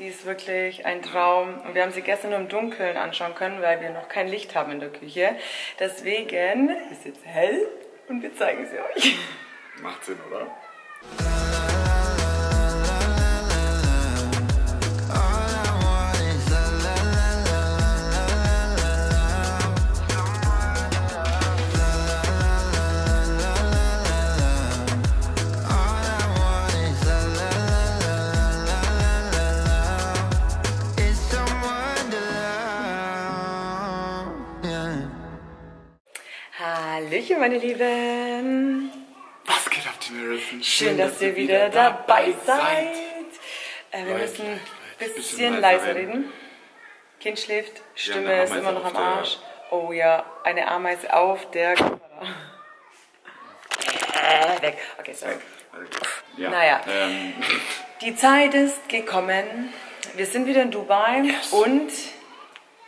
Die ist wirklich ein Traum. Und wir haben sie gestern nur im Dunkeln anschauen können, weil wir noch kein Licht haben in der Küche. Deswegen ist jetzt hell und wir zeigen sie euch. Macht Sinn, oder? Hallöchen, meine Lieben! Was geht ab, Team Harrison? Schön, dass ihr wieder dabei seid! Wir müssen ein bisschen leiser reden. Kind schläft, Stimme ist immer noch am Arsch. Oh ja, eine Ameise auf der Kamera. Weg. Okay, sorry. Ja. Naja, die Zeit ist gekommen. Wir sind wieder in Dubai und...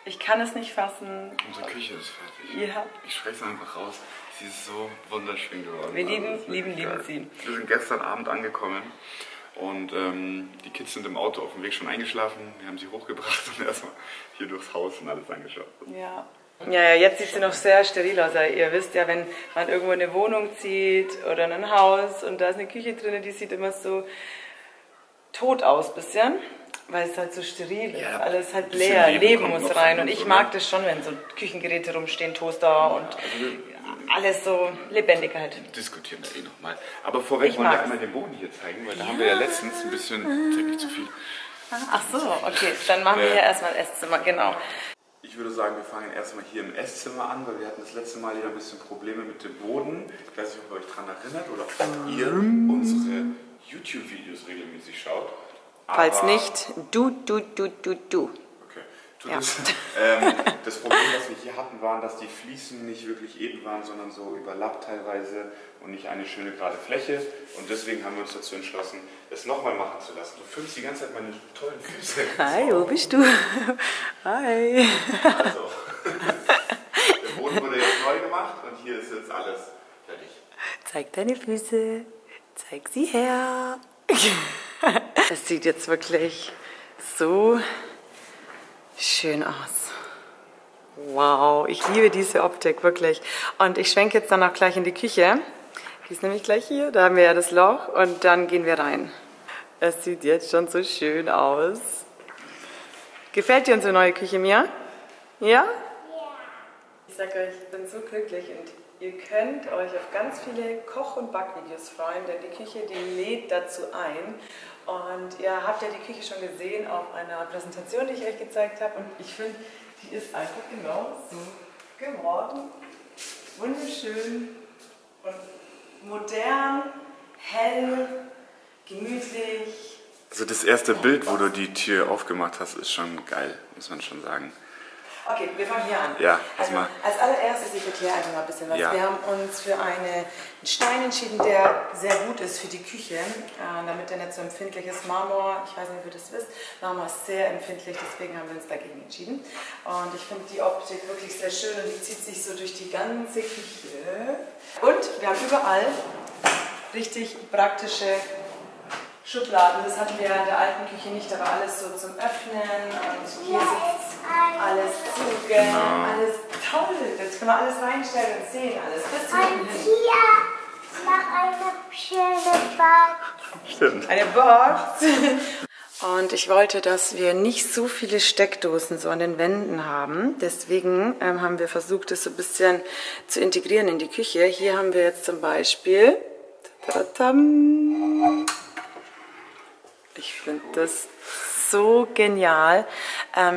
ich kann es nicht fassen. Unsere Küche ist fertig. Ja. Ich spreche es einfach raus. Sie ist so wunderschön geworden. Wir lieben sie. Wir sind gestern Abend angekommen und die Kids sind im Auto auf dem Weg schon eingeschlafen. Wir haben sie hochgebracht und erstmal hier durchs Haus und alles angeschaut. Ja. Ja, jetzt sieht sie noch sehr steril aus. Also ihr wisst ja, wenn man irgendwo eine Wohnung zieht oder in ein Haus und da ist eine Küche drin, die sieht immer so tot aus ein bisschen. Weil es halt so steril ist, alles halt leer, Leben muss rein und ich mag das schon, wenn so Küchengeräte rumstehen, Toaster und alles so lebendig halt. Diskutieren wir eh nochmal. Aber vorweg wollen wir einmal den Boden hier zeigen, weil da haben wir ja letztens ein bisschen, nicht zu viel. Ach so, okay, dann machen wir ja erstmal das Esszimmer, genau. Ich würde sagen, wir fangen erstmal hier im Esszimmer an, weil wir hatten das letzte Mal ja ein bisschen Probleme mit dem Boden. Ich weiß nicht, ob ihr euch daran erinnert oder ob ihr unsere YouTube-Videos regelmäßig schaut. Falls nicht, du. Okay. Das Problem, das wir hier hatten, war, dass die Fliesen nicht wirklich eben waren, sondern so überlappt teilweise und nicht eine schöne gerade Fläche. Und deswegen haben wir uns dazu entschlossen, es nochmal machen zu lassen. Du filmst die ganze Zeit meine tollen Füße. Hi, wo bist du? Hi. Also, der Boden wurde jetzt neu gemacht und hier ist jetzt alles fertig. Zeig deine Füße. Zeig sie her. Es sieht jetzt wirklich so schön aus. Wow, ich liebe diese Optik, wirklich. Und ich schwenke jetzt dann auch gleich in die Küche. Die ist nämlich gleich hier, da haben wir ja das Loch und dann gehen wir rein. Es sieht jetzt schon so schön aus. Gefällt dir unsere neue Küche, Mia? Ja? Ja. Ich sag euch, ich bin so glücklich und ihr könnt euch auf ganz viele Koch- und Backvideos freuen, denn die Küche, die lädt dazu ein. Und ihr habt ja die Küche schon gesehen auf einer Präsentation, die ich euch gezeigt habe. Und ich finde, die ist einfach genau so geworden. Wunderschön und modern, hell, gemütlich. Also das erste Bild, wo du die Tür aufgemacht hast, ist schon geil, muss man schon sagen. Okay, wir fangen hier an. Ja, also, als allererstes, ich erkläre einfach mal ein bisschen was. Ja. Wir haben uns für einen Stein entschieden, der sehr gut ist für die Küche, damit der nicht so empfindlich ist. Marmor, ich weiß nicht, ob ihr das wisst, Marmor ist sehr empfindlich, deswegen haben wir uns dagegen entschieden. Und ich finde die Optik wirklich sehr schön und die zieht sich so durch die ganze Küche. Und wir haben überall richtig praktische Schubladen. Das hatten wir in der alten Küche nicht, aber alles so zum Öffnen und hier sitzt alles zugehen, alles toll. Jetzt können wir alles reinstellen und sehen alles. Und hier noch eine schöne Box. Stimmt. Eine Box. Und ich wollte, dass wir nicht so viele Steckdosen so an den Wänden haben. Deswegen haben wir versucht, das so ein bisschen zu integrieren in die Küche. Hier haben wir jetzt zum Beispiel... Tadadam. Ich finde das so genial.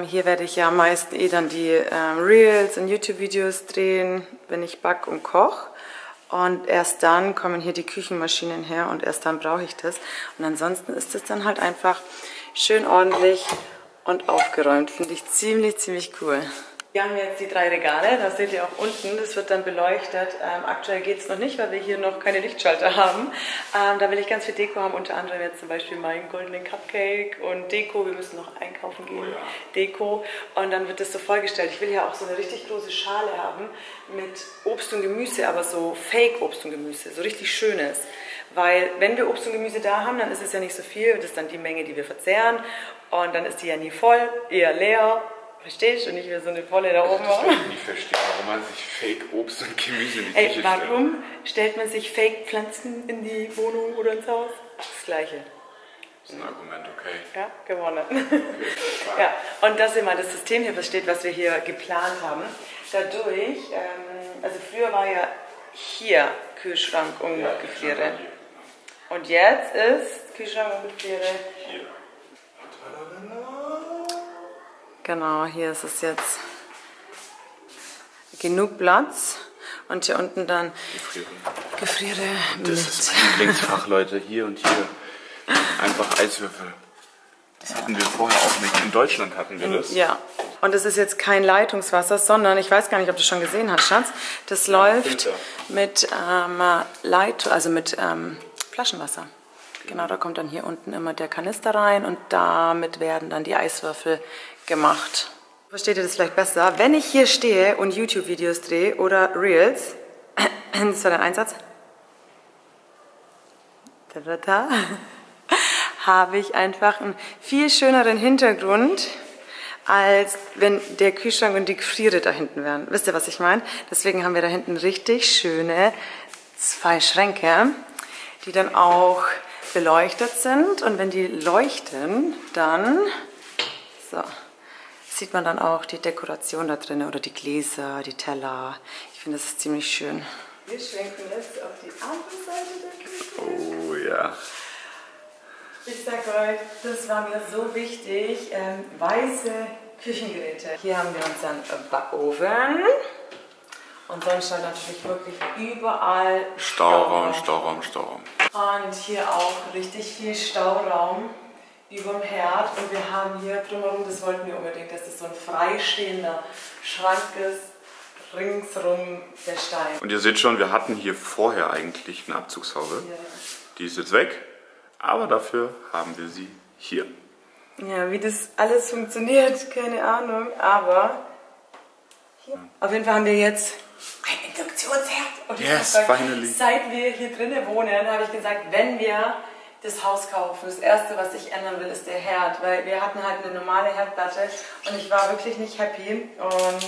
Hier werde ich ja meist dann die Reels und YouTube-Videos drehen, wenn ich back und koche. Und erst dann kommen hier die Küchenmaschinen her und erst dann brauche ich das. Und ansonsten ist es dann halt einfach schön ordentlich und aufgeräumt. Finde ich ziemlich cool. Hier haben wir jetzt die 3 Regale, das seht ihr auch unten, das wird dann beleuchtet. Aktuell geht es noch nicht, weil wir hier noch keine Lichtschalter haben. Da will ich ganz viel Deko haben, unter anderem jetzt zum Beispiel meinen goldenen Cupcake und Deko. Wir müssen noch einkaufen gehen, Deko. Und dann wird das so vollgestellt. Ich will ja auch so eine richtig große Schale haben mit Obst und Gemüse, aber so Fake-Obst und Gemüse, so richtig schönes. Weil wenn wir Obst und Gemüse da haben, dann ist es ja nicht so viel. Das ist dann die Menge, die wir verzehren. Und dann ist die ja nie voll, eher leer. Verstehst du? Und nicht mehr so eine volle da oben. Das kann ich nicht verstehen, warum man sich Fake Obst und Gemüse in die Küche stellt. Warum stellt man sich Fake Pflanzen in die Wohnung oder ins Haus? Das Gleiche. Das ist ein Argument, okay. Ja, gewonnen. Okay, ja, und dass ihr mal das System hier versteht, was wir hier geplant haben. Dadurch, also früher war ja hier Kühlschrank und ja, Gefriere. Und jetzt ist Kühlschrank und Gefriere hier. Genau, hier ist es jetzt genug Platz. Und hier unten dann Gefriere mit. Das ist mein Lieblingsfach, Leute, hier und hier. Einfach Eiswürfel. Das hatten wir vorher auch nicht. In Deutschland hatten wir das. Ja. Und es ist jetzt kein Leitungswasser, sondern, ich weiß gar nicht, ob du schon gesehen hast, Schatz, das läuft mit Flaschenwasser. Genau, da kommt dann hier unten immer der Kanister rein und damit werden dann die Eiswürfel gemacht. Versteht ihr das vielleicht besser? Wenn ich hier stehe und YouTube-Videos drehe oder Reels, das war dein Einsatz, habe ich einfach einen viel schöneren Hintergrund, als wenn der Kühlschrank und die Gefriere da hinten wären. Wisst ihr, was ich meine? Deswegen haben wir da hinten richtig schöne zwei Schränke, die dann auch beleuchtet sind. Und wenn die leuchten, dann so, sieht man dann auch die Dekoration da drin oder die Gläser, die Teller. Ich finde, das ist ziemlich schön. Wir schwenken jetzt auf die andere Seite der Küche. Oh ja. Ich sag euch, das war mir so wichtig. Weiße Küchengeräte. Hier haben wir unseren Backofen. Und sonst stand natürlich wirklich überall Stauraum. Stauraum. Und hier auch richtig viel Stauraum über dem Herd. Und wir haben hier drumherum, das wollten wir unbedingt, dass das so ein freistehender Schrank ist. Ringsrum der Stein. Und ihr seht schon, wir hatten hier vorher eigentlich eine Abzugshaube. Ja. Die ist jetzt weg, aber dafür haben wir sie hier. Ja, wie das alles funktioniert, keine Ahnung, aber hier. Auf jeden Fall haben wir jetzt ein Induktionsherd. Und yes, finally. Seit wir hier drinnen wohnen, habe ich gesagt, wenn wir das Haus kaufen, das erste, was ich ändern will, ist der Herd. Weil wir hatten halt eine normale Herdplatte und ich war wirklich nicht happy. Und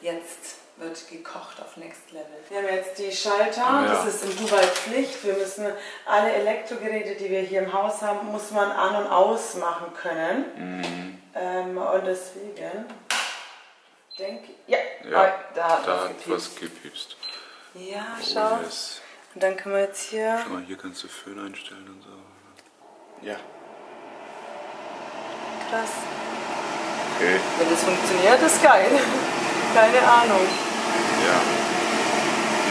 jetzt wird gekocht auf Next Level. Wir haben jetzt die Schalter, ja. Das ist in Dubai Pflicht. Wir müssen alle Elektrogeräte, die wir hier im Haus haben, muss man an- und aus machen können. Mhm. Und deswegen denke ich, da hat was gepiepst. Ja, schau. Oh, yes. Und dann können wir jetzt hier... Schau mal, hier kannst du Föhn einstellen und so. Ja. Krass. Okay. Wenn das funktioniert, ist geil. Keine Ahnung.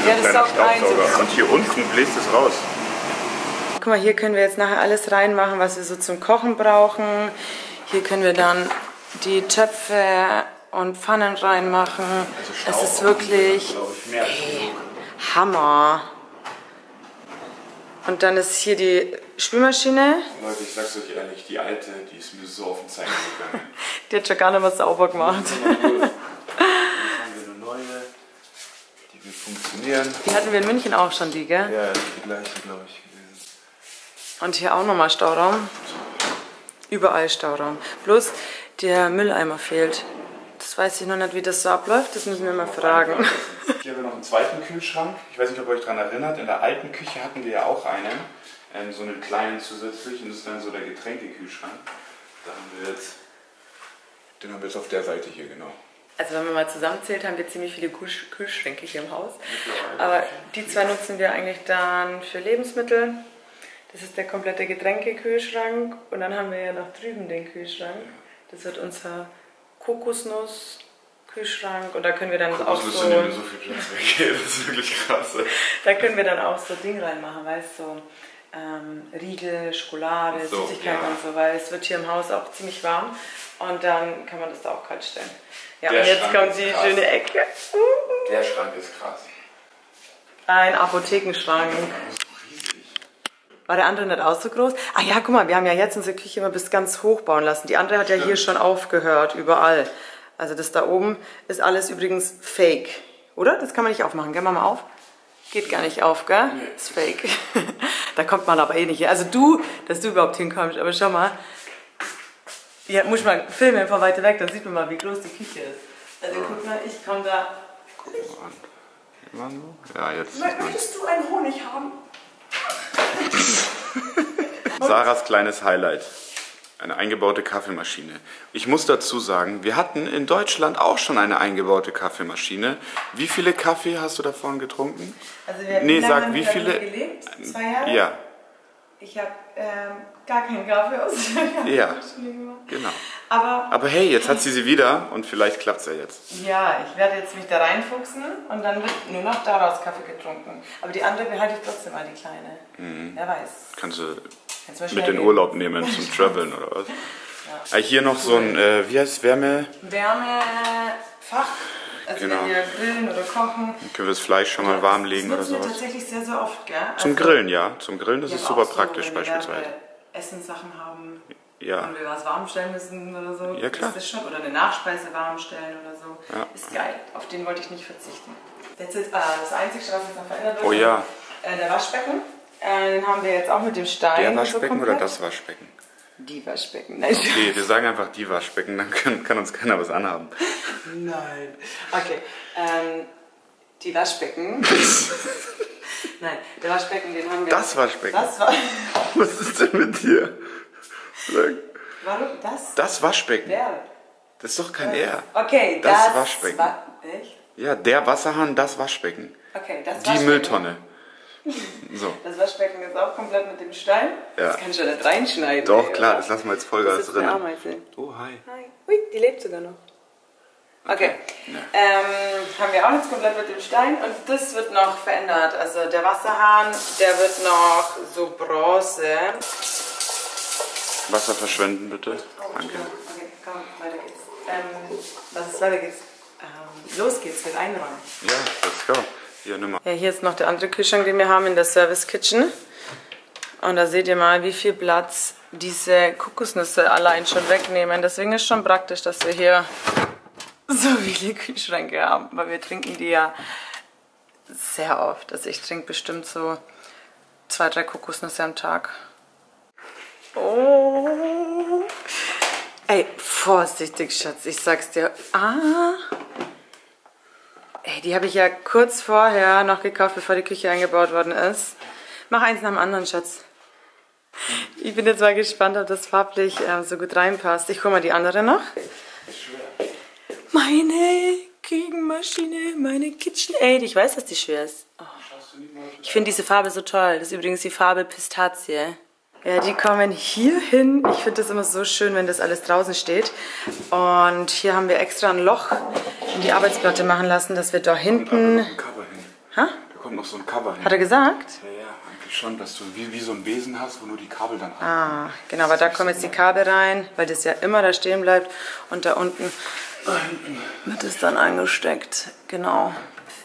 Ja. Das saugt ein. Und hier unten bläst es raus. Guck mal, hier können wir jetzt nachher alles reinmachen, was wir so zum Kochen brauchen. Hier können wir dann die Töpfe und Pfannen reinmachen. Also es ist wirklich Hammer. Und dann ist hier die Spülmaschine. Leute, ich sag's euch ehrlich, die alte, die ist mir so auf den Zeiger gegangen. Die hat schon gar nicht was sauber gemacht. Funktionieren. Die hatten wir in München auch schon, die, gell? Ja, die gleiche, glaube ich, gewesen. Und hier auch nochmal Stauraum. Überall Stauraum. Bloß der Mülleimer fehlt. Das weiß ich noch nicht, wie das so abläuft. Das müssen wir mal fragen. Hier haben wir noch einen zweiten Kühlschrank. Ich weiß nicht, ob ihr euch daran erinnert. In der alten Küche hatten wir ja auch einen. So einen kleinen zusätzlich. Und das ist dann so der Getränkekühlschrank. Da haben wir jetzt, den haben wir jetzt auf der Seite hier, genau. Also wenn man mal zusammenzählt, haben wir ziemlich viele Kühlschränke hier im Haus. Aber die zwei nutzen wir eigentlich dann für Lebensmittel. Das ist der komplette Getränkekühlschrank. Und dann haben wir ja noch drüben den Kühlschrank. Das wird unser Kokosnuss-Kühlschrank. Und da können wir dann auch so... Kokosnüsse nehmen so viel Platz weg. Das ist wirklich krass. Da können wir dann auch so Ding reinmachen, weißt du? So, Riegel, Schokolade, so, Süßigkeiten ja. Und so, weil es wird hier im Haus auch ziemlich warm. Und dann kann man das da auch kalt stellen. Ja, und jetzt kommt die schöne Ecke. Der Schrank ist krass. Ein Apothekenschrank. War der andere nicht auch so groß? Ah ja, guck mal, wir haben ja jetzt unsere Küche immer bis ganz hoch bauen lassen. Die andere hat ja hier schon aufgehört, überall. Also das da oben ist alles übrigens fake, oder? Das kann man nicht aufmachen, gell? Mach mal auf. Geht gar nicht auf, gell? Nee. Ist fake. Da kommt man aber eh nicht her. Also du, dass du überhaupt hinkommst, aber schau mal. Ja, muss ich mal filmen von weiter weg, dann sieht man mal, wie groß die Küche ist. Also guck mal, ich komme da. Guck mal an. Immer nur? Ja, jetzt. Möchtest du einen Honig haben? Sarahs kleines Highlight. Eine eingebaute Kaffeemaschine. Ich muss dazu sagen, wir hatten in Deutschland auch schon eine eingebaute Kaffeemaschine. Wie viele Kaffee hast du davon getrunken? Also wir haben gelebt? 2 Jahre? Ja. Ich habe gar keinen Kaffee aus der Kaffeemaschine gemacht. Genau. Aber hey, jetzt hat sie sie wieder und vielleicht klappt es ja jetzt. Ja, ich werde jetzt mich da reinfuchsen und dann wird nur noch daraus Kaffee getrunken. Aber die andere behalte ich trotzdem mal, die kleine. Mhm. Wer weiß. Kannst du... mit in Urlaub nehmen zum Traveln oder was? Ja. Hier noch so ein, wie heißt es, Wärmefach. Also genau. Wenn wir grillen oder kochen. Dann können wir das Fleisch schon mal warm legen oder sowas. Das nutzen wir tatsächlich sehr, sehr oft, gell? Also zum Grillen, ja. Zum Grillen, das ist super praktisch beispielsweise. Wenn wir Essenssachen haben, ja. Wenn wir was warm stellen müssen oder so. Ja, klar. Ist das schon, oder eine Nachspeise warm stellen oder so. Ja. Ist geil, auf den wollte ich nicht verzichten. Das ist das Einzige, was jetzt noch verändert wird, der Waschbecken. Den haben wir jetzt auch mit dem Stein. Der Waschbecken so oder das Waschbecken? Die Waschbecken. Nein. Okay, wir sagen einfach die Waschbecken, dann kann uns keiner was anhaben. Nein. Okay, die Waschbecken. Nein, der Waschbecken, den haben wir... Das Waschbecken? Das was ist denn mit dir? Sag. Warum das? Das Waschbecken. Der. Das ist doch kein R. Okay, das Waschbecken. Echt? Ja, der Wasserhahn, das Waschbecken. Okay, das Waschbecken. Die Mülltonne. So. Das Waschbecken ist auch komplett mit dem Stein. Ja. Das kann ich ja nicht reinschneiden. Doch, ey, klar, oder? Das lassen wir jetzt Vollgas drin. Oh, hi. Hi. Ui, die lebt sogar noch. Okay. Ja. Haben wir auch jetzt komplett mit dem Stein und das wird noch verändert. Also der Wasserhahn, der wird noch so Bronze. Wasser verschwenden, bitte. Oh, danke. Okay, komm, weiter geht's. Los geht's mit Einräumen. Ja, let's go. Ja, hier ist noch der andere Kühlschrank, den wir haben in der Service Kitchen. Und da seht ihr mal, wie viel Platz diese Kokosnüsse allein schon wegnehmen. Deswegen ist es schon praktisch, dass wir hier so viele Kühlschränke haben, weil wir trinken die ja sehr oft. Also ich trinke bestimmt so 2, 3 Kokosnüsse am Tag. Oh! Ey, vorsichtig, Schatz, ich sag's dir. Ah! Ey, die habe ich ja kurz vorher noch gekauft, bevor die Küche eingebaut worden ist. Mach eins nach dem anderen, Schatz. Ich bin jetzt mal gespannt, ob das farblich so gut reinpasst. Ich hole mal die andere noch. Meine Küchenmaschine, meine KitchenAid. Ich weiß, dass die schwer ist. Oh. Ich finde diese Farbe so toll. Das ist übrigens die Farbe Pistazie. Ja, die kommen hier hin. Ich finde das immer so schön, wenn das alles draußen steht. Und hier haben wir extra ein Loch in die Arbeitsplatte machen lassen, dass wir da hinten... Da kommt noch ein Cover hin. Ha? Da kommt noch so ein Cover hin. Hat er gesagt? Ja, eigentlich schon, dass du wie so ein Besen hast, wo nur die Kabel dann rein. Ah, genau, aber da kommen jetzt die Kabel rein, weil das ja immer da stehen bleibt. Und da unten wird es dann eingesteckt. Genau.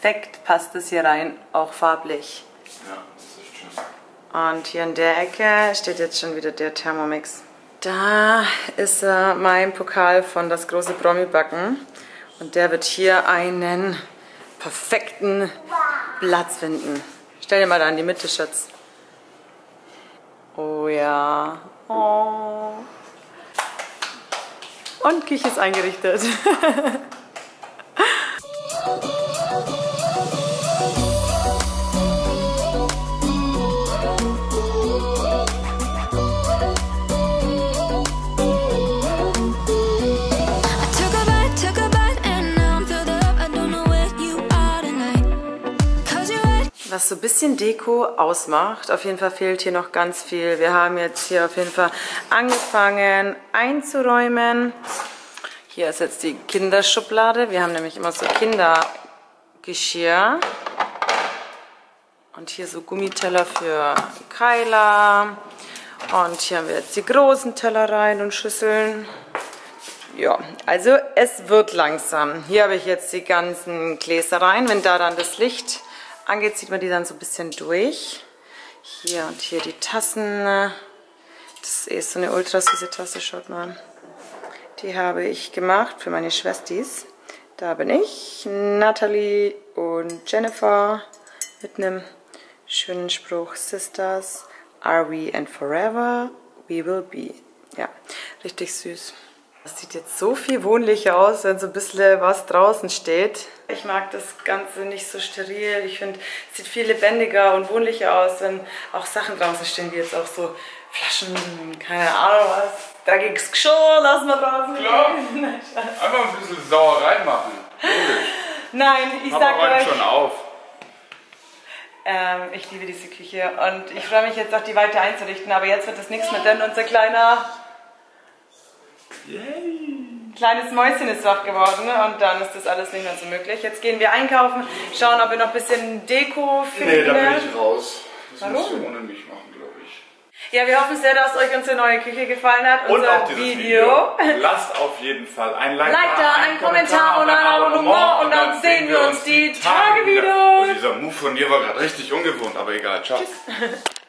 Perfekt passt es hier rein, auch farblich. Ja, das ist echt schön. Und hier in der Ecke steht jetzt schon wieder der Thermomix. Da ist mein Pokal von Das große Brombeerbacken. Und der wird hier einen perfekten Platz finden. Stell dir mal da in die Mitte, Schatz. Oh ja. Oh. Und Küche ist eingerichtet. Was so ein bisschen Deko ausmacht. Auf jeden Fall fehlt hier noch ganz viel. Wir haben jetzt hier auf jeden Fall angefangen einzuräumen. Hier ist jetzt die Kinderschublade. Wir haben nämlich immer so Kindergeschirr. Und hier so Gummiteller für Kyla. Und hier haben wir jetzt die großen Teller rein und Schüsseln. Ja, also es wird langsam. Hier habe ich jetzt die ganzen Gläser rein. Wenn da dann das Licht angeht, zieht man die dann so ein bisschen durch. Hier und hier die Tassen. Das ist so eine ultra süße Tasse, schaut mal. Die habe ich gemacht für meine Schwestis. Da bin ich, Natalie und Jennifer mit einem schönen Spruch, Sisters Are we and forever we will be. Ja, richtig süß. Das sieht jetzt so viel wohnlicher aus, wenn so ein bisschen was draußen steht. Ich mag das Ganze nicht so steril. Ich finde, es sieht viel lebendiger und wohnlicher aus, wenn auch Sachen draußen stehen, wie jetzt auch so Flaschen, keine Ahnung was. Dreckiges Geschirr, lass mal draußen liegen. Einfach ein bisschen Sauerei machen. Wirklich. Nein, ich sag euch... schon auf. Ich liebe diese Küche und ich freue mich jetzt auch, die weiter einzurichten. Aber jetzt wird das nichts mehr, denn unser kleiner... Yay. Kleines Mäuschen ist wach geworden und dann ist das alles nicht mehr so möglich. Jetzt gehen wir einkaufen, schauen, ob wir noch ein bisschen Deko finden. Nee, da bin ich raus. Das müsst ihr ohne mich machen, glaube ich. Ja, wir hoffen sehr, dass euch unsere neue Küche gefallen hat. Und auch dieses Video. Lasst auf jeden Fall ein Like da, einen Kommentar und ein Abonnement und dann sehen wir uns die Tage wieder. Und dieser Move von dir war gerade richtig ungewohnt, aber egal. Ciao. Tschüss.